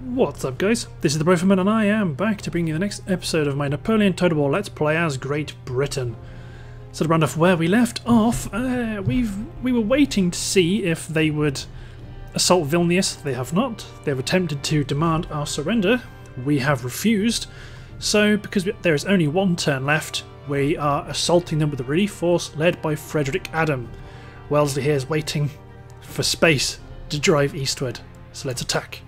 What's up guys, this is the Broferman and I am back to bring you the next episode of my Napoleon Total War Let's Play as Great Britain. So to round off where we left off, we were waiting to see if they would assault Vilnius. They have not. They have attempted to demand our surrender. We have refused. So because there is only one turn left, we are assaulting them with a relief force led by Frederick Adam. Wellesley here is waiting for space to drive eastward. So let's attack.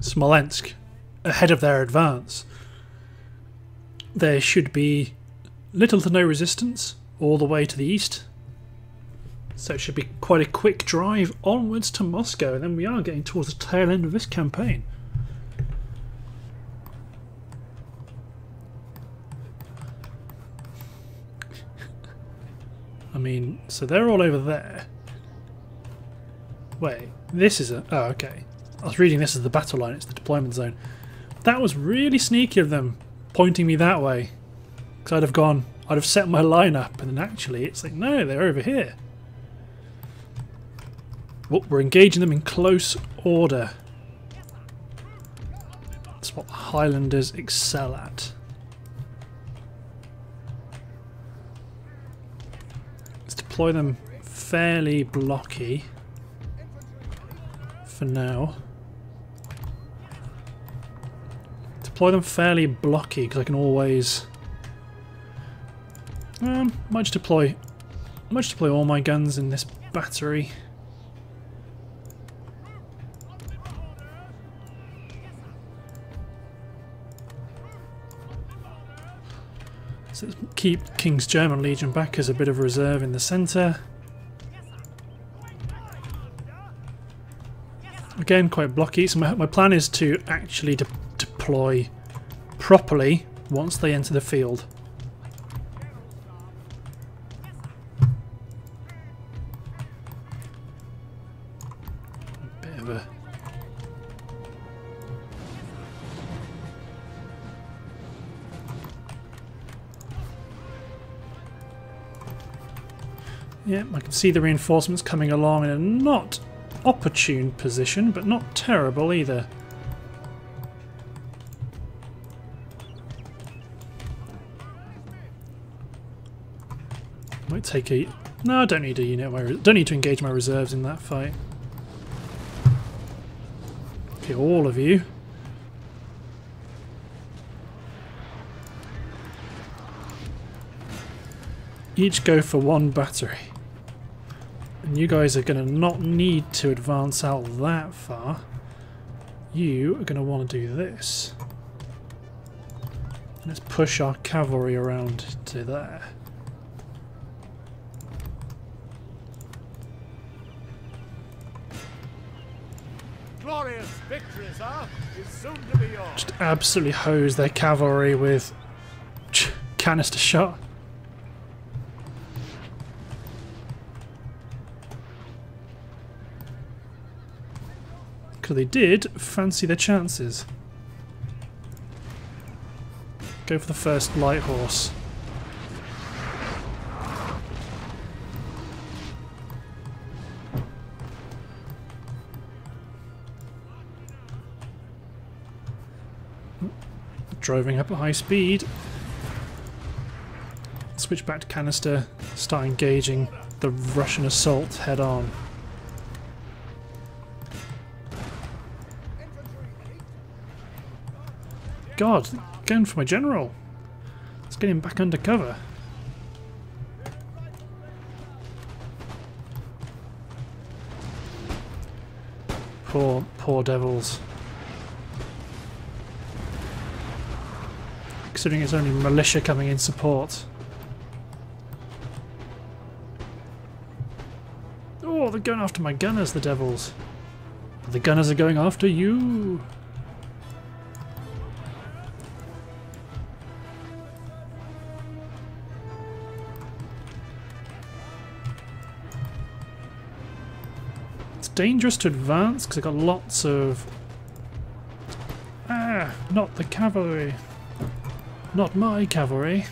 Smolensk, ahead of their advance. There should be little to no resistance all the way to the east, so it should be quite a quick drive onwards to Moscow, and then we are getting towards the tail end of this campaign. I mean, so they're all over there. Wait, this is a... oh, okay. I was reading this as the battle line, it's the deployment zone. That was really sneaky of them, pointing me that way. Because I'd have gone, I'd have set my line up, and then actually it's like, no, they're over here. Well, we're engaging them in close order. That's what the Highlanders excel at. Let's deploy them fairly blocky for now. Deploy them fairly blocky because I can always might just deploy all my guns in this battery. So let's keep King's German Legion back as a bit of a reserve in the centre. Again, quite blocky, so my plan is to actually deploy properly once they enter the field. Bit of a... yeah, I can see the reinforcements coming along and are not opportune position, but not terrible either. Might take a... no, I don't need a unit. I don't need to engage my reserves in that fight. Okay, all of you. Each go for one battery. You guys are going to not need to advance out that far. You are going to want to do this. Let's push our cavalry around to there. Glorious victory, sir, is soon to be yours. Just absolutely hose their cavalry with canister shot. They did fancy their chances. Go for the first light horse. Driving up at high speed. Switch back to canister. Start engaging the Russian assault head on. God, going for my general. Let's get him back under cover. Poor, poor devils. Considering it's only militia coming in support. Oh, they're going after my gunners, the devils. The gunners are going after you. Dangerous to advance because I've got lots of... ah, not the cavalry. Not my cavalry.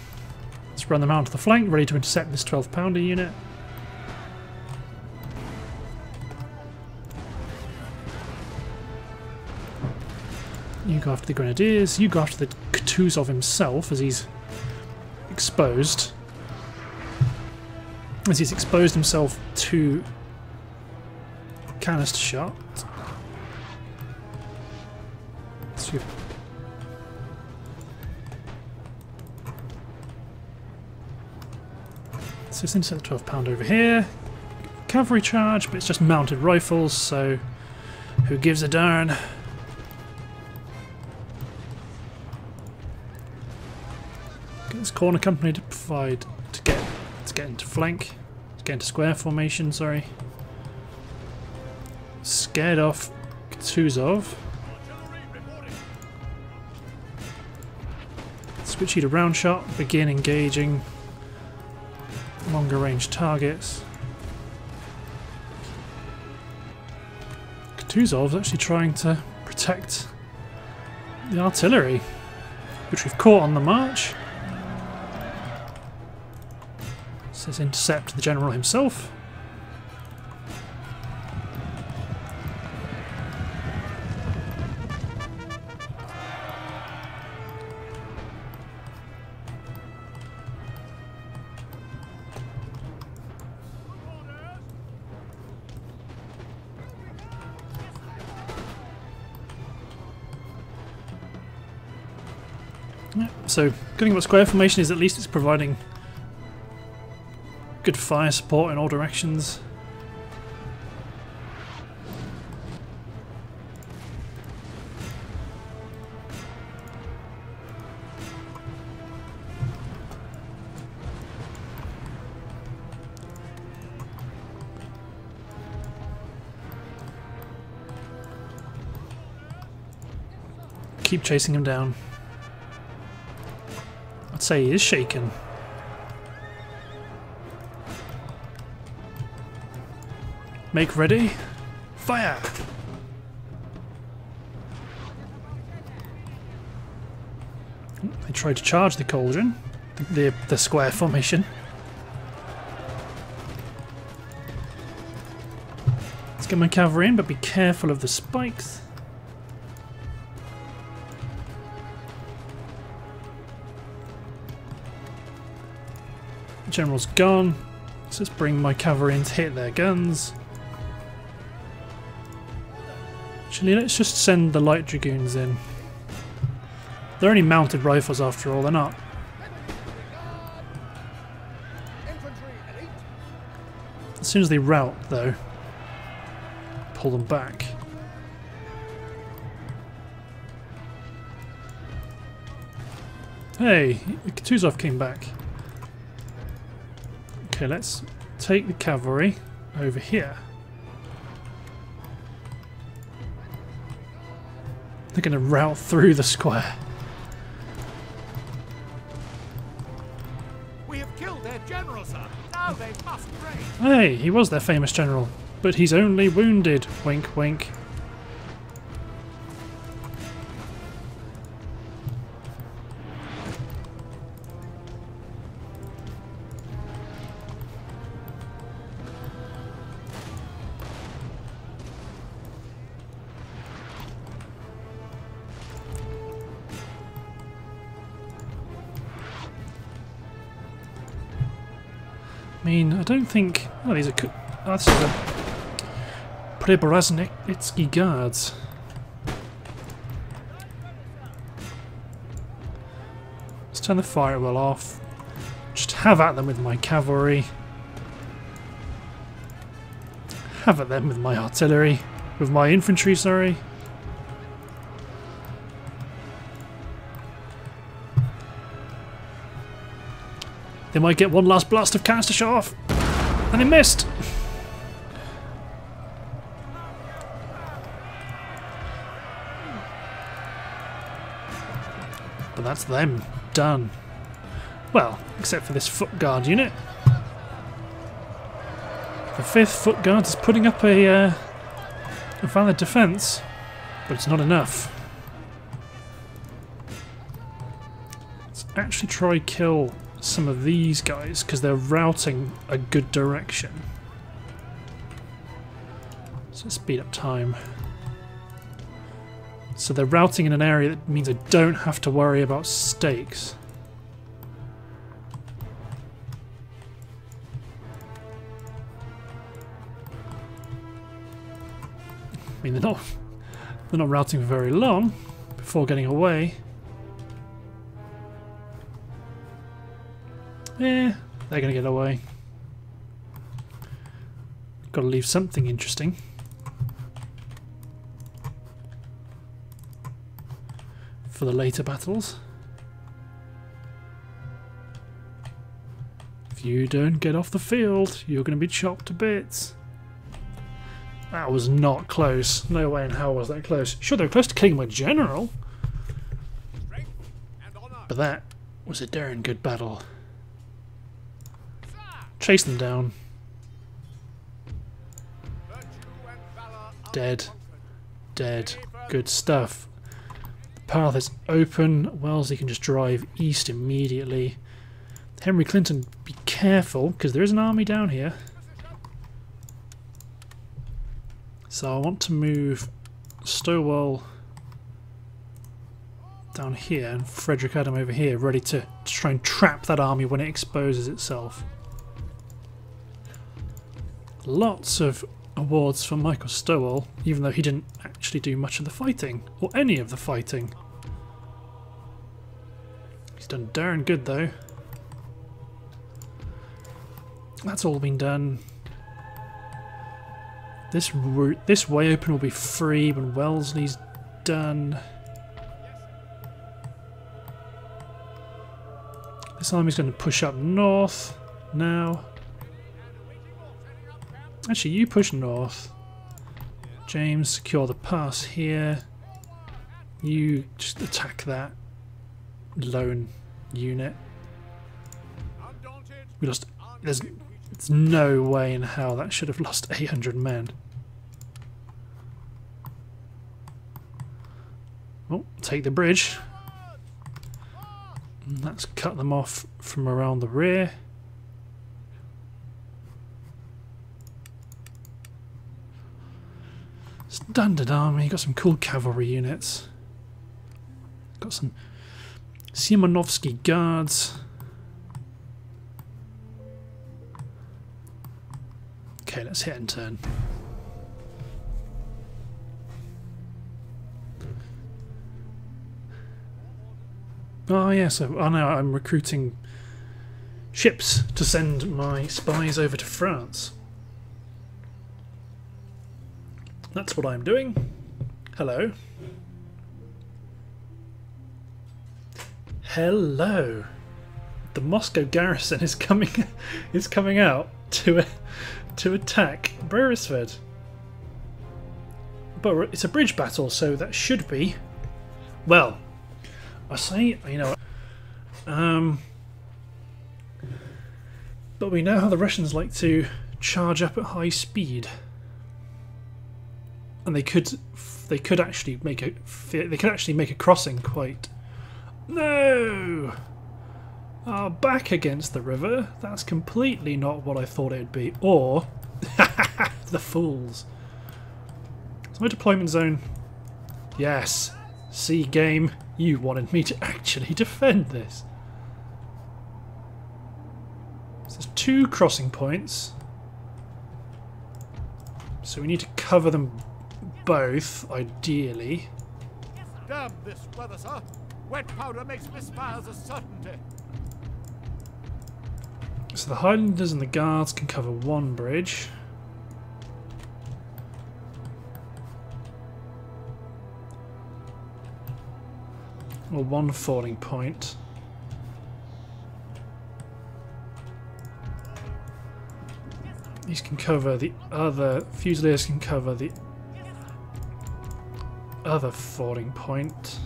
Let's run them out to the flank, ready to intercept this 12-pounder unit. You go after the Grenadiers. You go after the Kutuzov himself, as he's exposed. As he's exposed himself to canister shot. So you've just intercept the 12-pound over here. Cavalry charge, but it's just mounted rifles, so who gives a darn? Get this corner company to provide to get into flank, to get into square formation. Sorry, scared off Kutuzov. Switch you to round shot. Begin engaging longer range targets. Kutuzov's actually trying to protect the artillery, which we've caught on the march. Says intercept the general himself. So, good thing about square formation is at least it's providing good fire support in all directions. Keep chasing him down. Say he is shaken. Make ready. Fire! They tried to charge the cauldron, the square formation. Let's get my cavalry in, but be careful of the spikes. General's gone. Let's just bring my cavalry in to hit their guns. Actually, let's just send the light dragoons in. They're only mounted rifles after all, they're not. As soon as they rout, though, pull them back. Hey, Kutuzov came back. Okay, let's take the cavalry over here. They're going to rout through the square. We have killed their general, sir. Now they must raid. Hey, he was their famous general, but he's only wounded. Wink, wink. I don't think. Oh, these are. That's the Preobrazhensky Guards. Let's turn the firewall off. Just have at them with my cavalry. Have at them with my artillery. With my infantry, sorry. They might get one last blast of canister shot off, and they missed. But that's them done. Well, except for this foot guard unit. The 5th foot guard is putting up a valid defence, but it's not enough. Let's actually try kill some of these guys, because they're routing a good direction. So let's speed up time. So they're routing in an area that means I don't have to worry about stakes. I mean, they're not routing for very long before getting away. Yeah, they're gonna get away. Gotta leave something interesting. For the later battles. If you don't get off the field, you're gonna be chopped to bits. That was not close. No way in hell was that close. Sure, they were close to killing my general. But that was a darn good battle. Chase them down. Dead. Dead. Good stuff. The path is open. Wellesley can just drive east immediately. Henry Clinton, be careful, because there is an army down here. So I want to move Stowell down here and Frederick Adam over here, ready to try and trap that army when it exposes itself. Lots of awards for Michael Stowell, even though he didn't actually do much of the fighting, or any of the fighting. He's done darn good though. That's all been done. This route, this way open will be free when Wellesley's done. This army's going to push up north now. Actually, you push north. James, secure the pass here. You just attack that lone unit. We lost... There's no way in hell that should have lost 800 men. Oh, take the bridge. And that's cut them off from around the rear. Standard army, got some cool cavalry units. Got some Semyonovsky Guards. Okay, let's hit and turn. Oh yeah, so oh, no, I'm recruiting ships to send my spies over to France. That's what I'm doing. Hello. Hello. The Moscow garrison is coming out to attack Beresford. But it's a bridge battle, so that should be, well, I say, you know, but we know how the Russians like to charge up at high speed, and they could actually make a crossing quite. No. Our back against the river, that's completely not what I thought it would be. Or, the fools. So my deployment zone, yes, see game, you wanted me to actually defend this. So there's two crossing points, so we need to cover them both, ideally. Damn this weather, sir. Wet powder makes misfires a certainty. So the Highlanders and the Guards can cover one bridge. Or one falling point. These can cover the other... Fusiliers can cover the other falling point.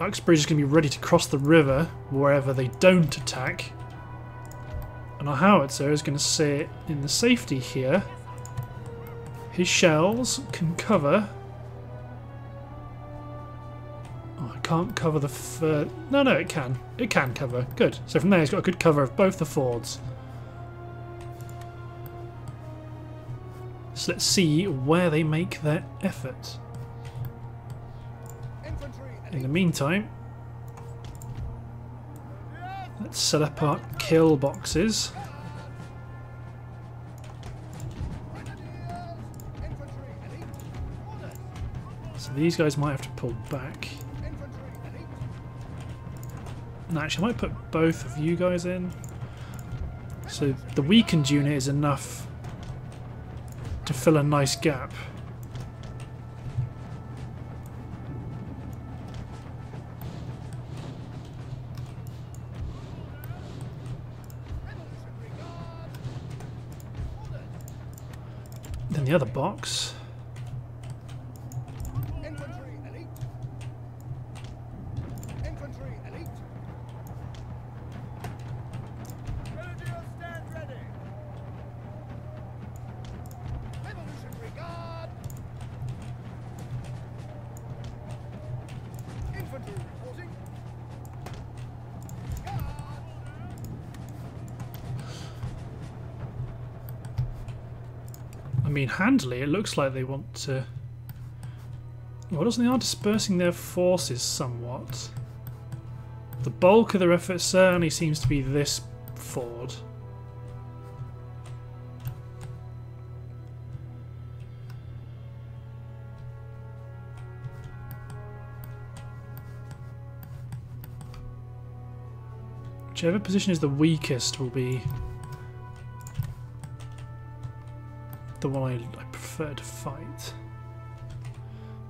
Uxbridge is going to be ready to cross the river wherever they don't attack. And our howitzer is going to sit in the safety here. His shells can cover... Oh, I can't cover the... No, no, it can. It can cover. Good. So from there he's got a good cover of both the fords. So let's see where they make their effort. In the meantime, let's set up our kill boxes. So these guys might have to pull back. And actually, I might put both of you guys in. So the weakened unit is enough to fill a nice gap. Then the other box. I mean, handily, it looks like they want to... Well, doesn't they are dispersing their forces somewhat? The bulk of their effort certainly seems to be this ford. Whichever position is the weakest will be the one I prefer to fight.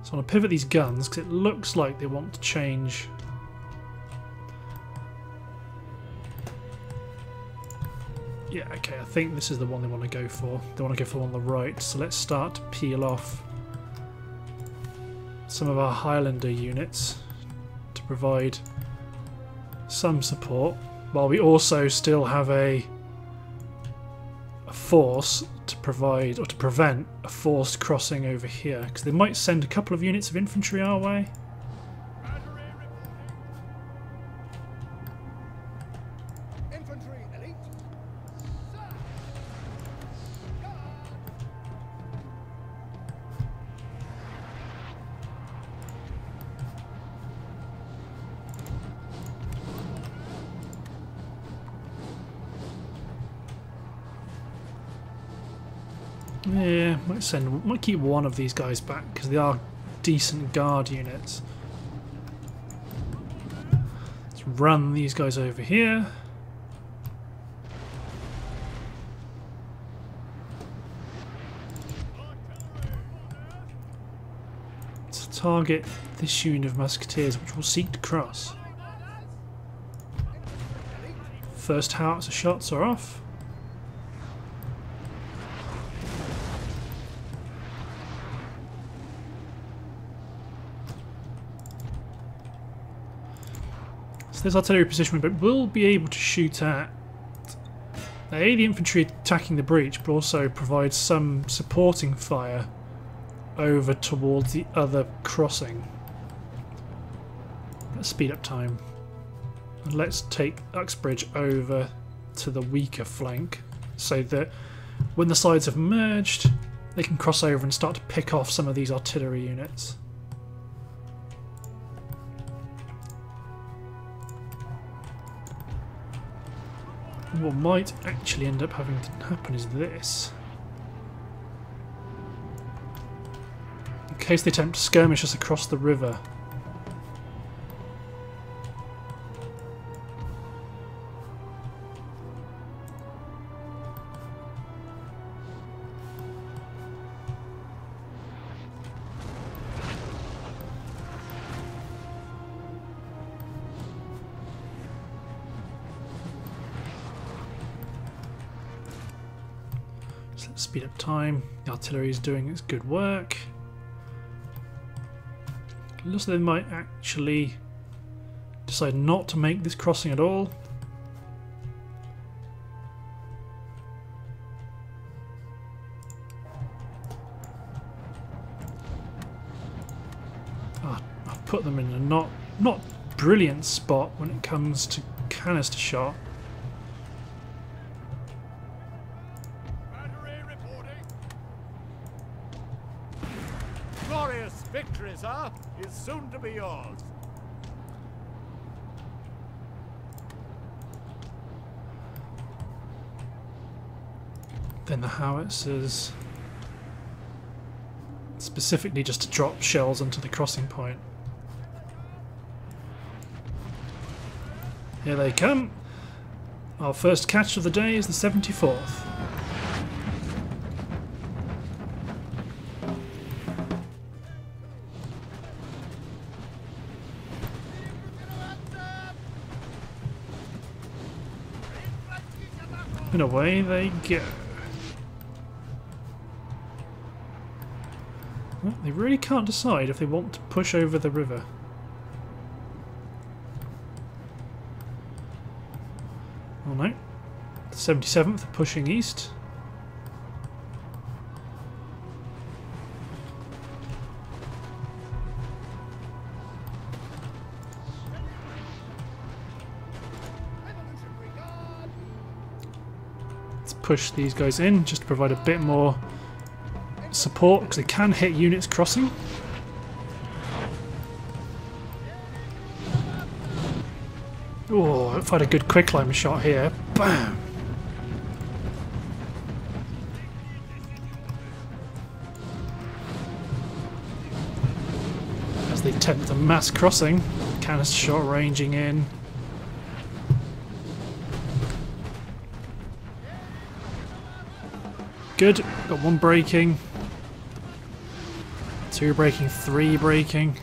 So I want to pivot these guns because it looks like they want to change. Yeah, okay, I think this is the one they want to go for. They want to go for the one on the right, so let's start to peel off some of our Highlander units to provide some support, while we also still have a force to provide, or to prevent, a forced crossing over here, because they might send a couple of units of infantry our way. Yeah, might keep one of these guys back because they are decent guard units. Let's run these guys over here. Let's target this unit of musketeers, which will seek to cross. First howitzer shots are off. This artillery position, but we'll be able to shoot at the infantry attacking the breach, but also provide some supporting fire over towards the other crossing. Let's speed up time. And let's take Uxbridge over to the weaker flank so that when the sides have merged, they can cross over and start to pick off some of these artillery units. What might actually end up having to happen is this. In case they attempt to skirmish us across the river. Speed up time. The artillery is doing its good work. It looks like they might actually decide not to make this crossing at all. Ah, I've put them in a not brilliant spot when it comes to canister shot. Yes, victory, sir, is soon to be yours. Then the howitzers, specifically just to drop shells onto the crossing point. Here they come. Our first catch of the day is the 74th. And away they go. Well, they really can't decide if they want to push over the river. Oh no. The 77th pushing east. Let's push these guys in just to provide a bit more support, because they can hit units crossing. Oh, I've had a good quicklime shot here. Bam! As they attempt the mass crossing, canister shot ranging in. Good, got one breaking, two breaking, three breaking.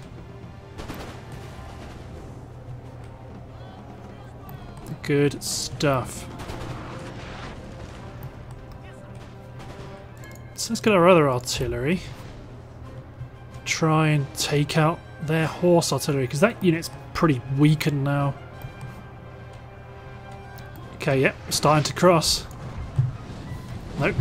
Good stuff. So let's get our other artillery. Try and take out their horse artillery, because that unit's pretty weakened now. Okay, yep, starting to cross. Nope.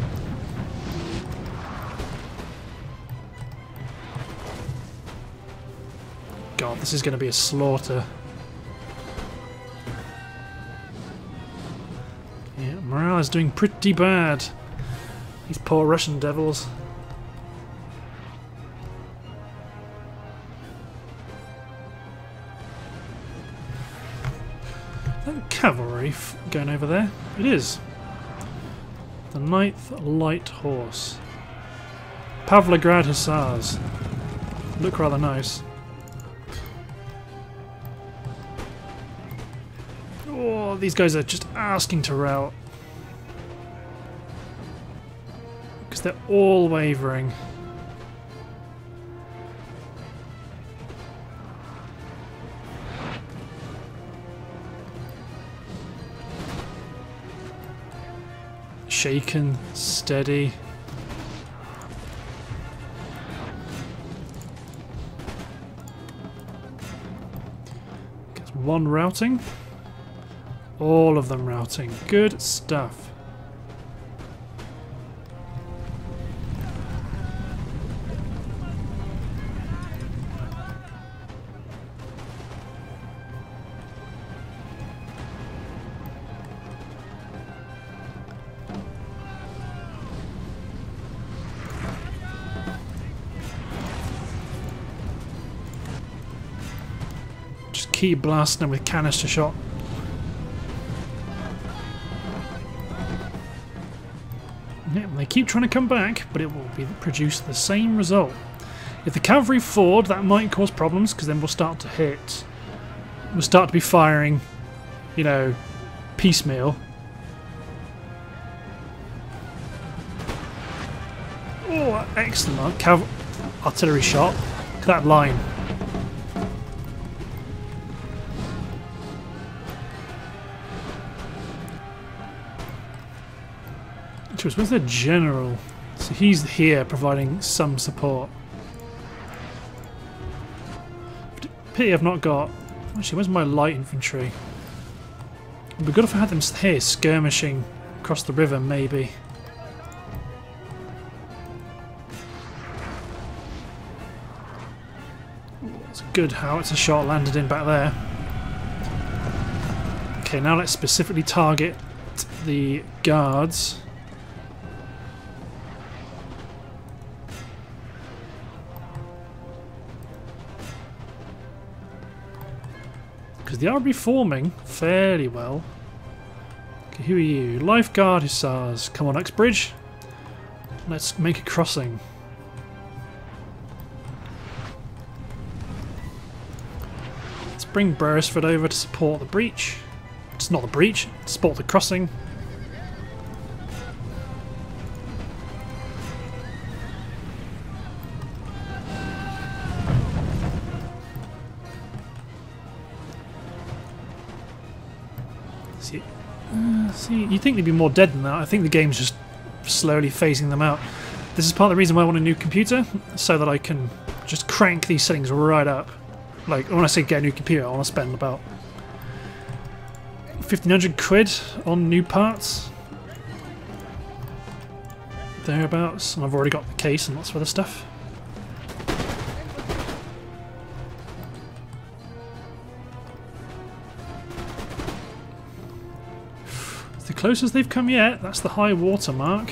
God, this is going to be a slaughter. Yeah, morale is doing pretty bad. These poor Russian devils. Is that cavalry going over there? It is. The 9th Light Horse. Pavlograd Hussars. Look rather nice. Oh, these guys are just asking to rout. Because they're all wavering. Shaken, steady. Gets one routing. All of them routing. Good stuff. Just keep blasting them with canister shot. They keep trying to come back, but it will produce the same result. If the cavalry ford, that might cause problems, because then we'll start to hit. We'll start to be firing, you know, piecemeal. Oh, excellent artillery shot. Look at that line. Where's the general? So he's here providing some support. Pity I've not got... Actually, where's my light infantry? It would be good if I had them here skirmishing across the river, maybe. It's good how it's a shot landed in back there. Okay, now let's specifically target the guards. because they are reforming fairly well. Okay, who are you? Lifeguard Hussars. Come on, Uxbridge. Let's make a crossing. Let's bring Beresford over to support the breach. It's not the breach, support the crossing. See, you'd think they'd be more dead than that. I think the game's just slowly phasing them out. This is part of the reason why I want a new computer, so that I can just crank these settings right up. Like, when I say get a new computer, I want to spend about 1,500 quid on new parts. Thereabouts, and I've already got the case and lots of other stuff. Closest they've come yet. That's the high water mark.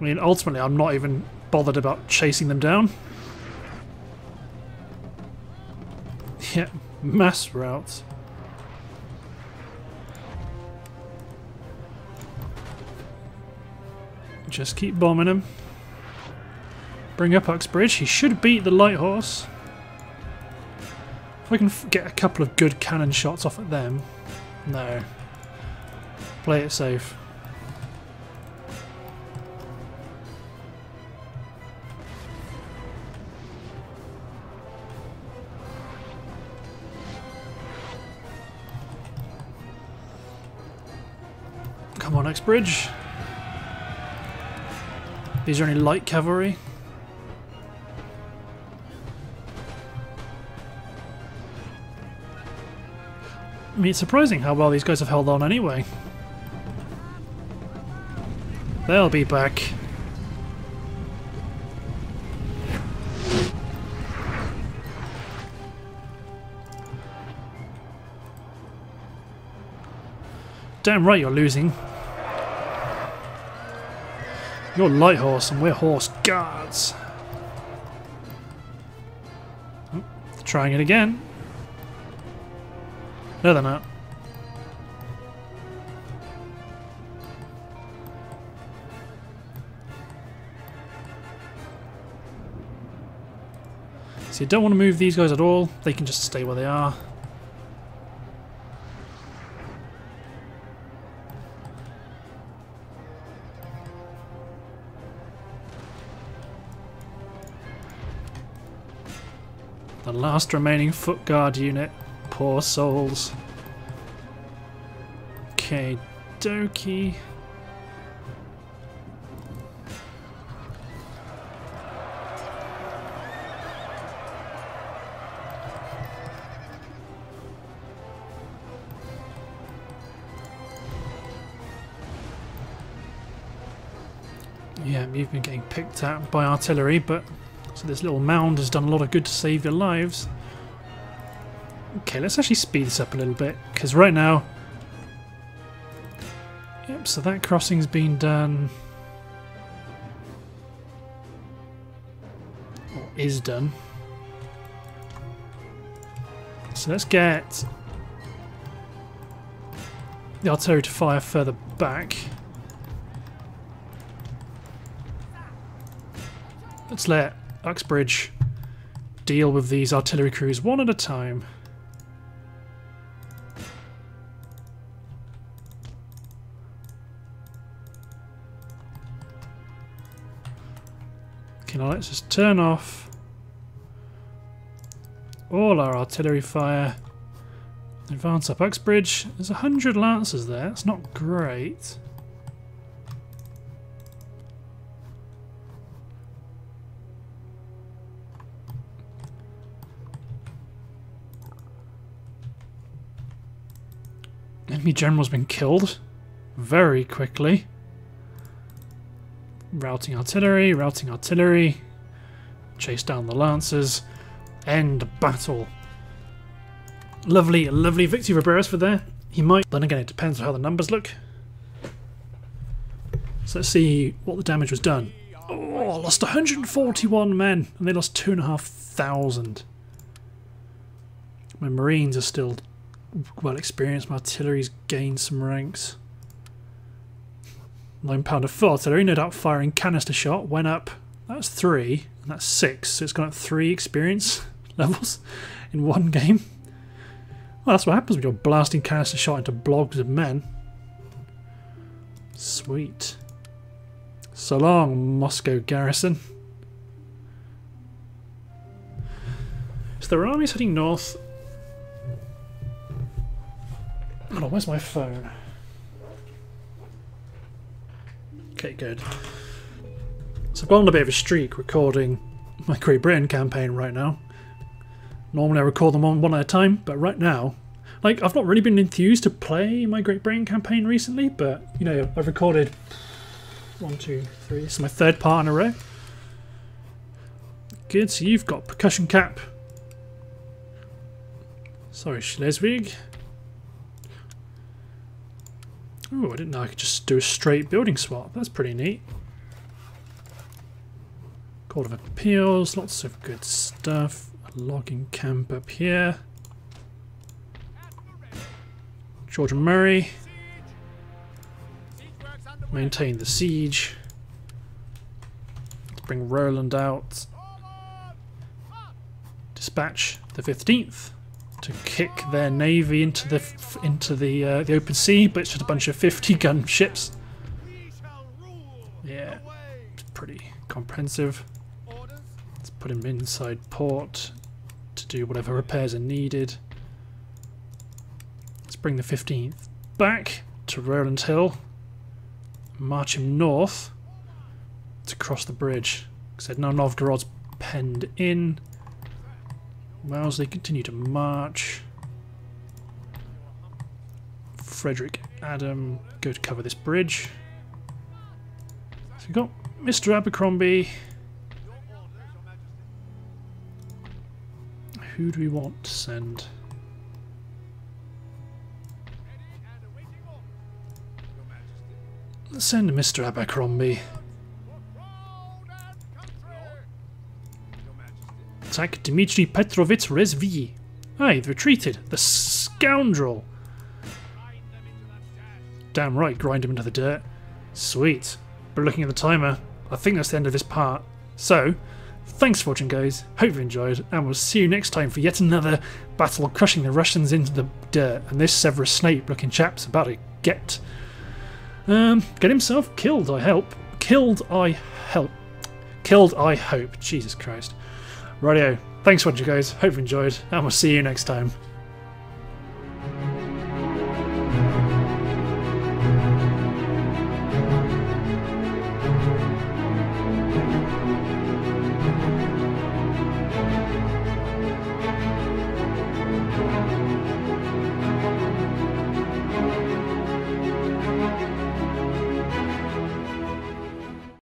I mean, ultimately, I'm not even bothered about chasing them down. Yeah, mass routes. Just keep bombing him. Bring up Uxbridge. He should beat the light horse. If I can get a couple of good cannon shots off at them. No. Play it safe. Come on, Uxbridge. These are only light cavalry. I mean, it's surprising how well these guys have held on anyway. They'll be back. Damn right you're losing. You're light horse and we're horse guards. Oh, trying it again. No, they're not. So you don't want to move these guys at all. They can just stay where they are. The last remaining foot guard unit. Poor souls. Okay, dokie. Yeah, you've been getting picked at by artillery, but... so this little mound has done a lot of good to save your lives. Okay, let's actually speed this up a little bit, because right now... Yep, so that crossing's been done. Or is done. So let's get the artillery to fire further back. Let's let Uxbridge deal with these artillery crews one at a time. Okay, now let's just turn off all our artillery fire. Advance up Uxbridge. There's 100 lancers there. That's not great. Enemy general's been killed very quickly. Routing artillery, chase down the lancers, end battle. Lovely, lovely victory for Beresford there. He might, then again it depends on how the numbers look. So let's see what the damage was done. Oh, lost 141 men, and they lost 2,500. My Marines are still well experienced. My artillery's gained some ranks. 9-pounder full artillery, no doubt firing canister shot, went up. That's 3, and that's 6. So it's gone up 3 experience levels in one game. Well, that's what happens when you're blasting canister shot into blobs of men. Sweet. So long, Moscow garrison. So their army's heading north. Hold on, where's my phone? Okay, good. So I've gone on a bit of a streak recording my Great Britain campaign right now. Normally I record them one at a time, but right now, like, I've not really been enthused to play my Great Britain campaign recently, but, you know, I've recorded 1, 2, 3. This is my third part in a row. Good, so you've got percussion cap. Sorry, Schleswig. Ooh, I didn't know I could just do a straight building swap. That's pretty neat. Court of Appeals, lots of good stuff. A logging camp up here. George Murray. Maintain the siege. Let's bring Rowland out. Dispatch the 15th to kick their navy into the open sea, but it's just a bunch of 50-gun ships. Yeah, it's pretty comprehensive. Let's put him inside port to do whatever repairs are needed. Let's bring the 15th back to Rowland Hill. March him north to cross the bridge. Said now Novgorod's penned in. Wellesley continue to march. Frederick Adam go to cover this bridge. So we've got Mr. Abercrombie. Who do we want to send? Let's send Mr. Abercrombie. Attack Dmitri Petrovich Resvy. Aye, they've retreated. The scoundrel. Damn right, grind him into the dirt. Sweet. But looking at the timer, I think that's the end of this part. So, thanks for watching, guys. Hope you enjoyed, and we'll see you next time for yet another battle crushing the Russians into the dirt. And this Severus Snape-looking chap's about to get himself killed, I hope. Killed, I hope. Jesus Christ. Rightio. Thanks for watching, guys. Hope you enjoyed, and we'll see you next time.